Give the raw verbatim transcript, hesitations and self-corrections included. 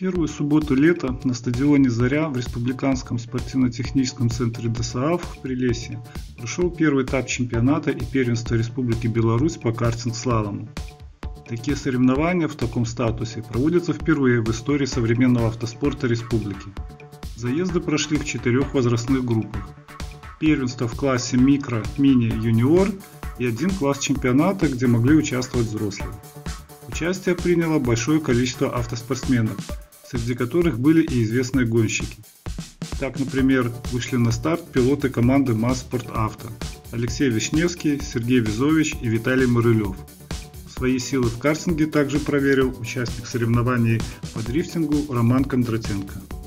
Первую субботу лета на стадионе «Заря» в Республиканском спортивно-техническом центре ДОСААФ в Прилесье прошел первый этап чемпионата и первенства Республики Беларусь по картинг-слалому. Такие соревнования в таком статусе проводятся впервые в истории современного автоспорта республики. Заезды прошли в четырех возрастных группах. Первенство в классе микро, мини, юниор и один класс чемпионата, где могли участвовать взрослые. Участие приняло большое количество автоспортсменов, среди которых были и известные гонщики. Так, например, вышли на старт пилоты команды МАЗ-СПОРТавто Алексей Вишневский, Сергей Вязович и Виталий Морылев. Свои силы в картинге также проверил участник соревнований по дрифтингу Роман Кондратенко.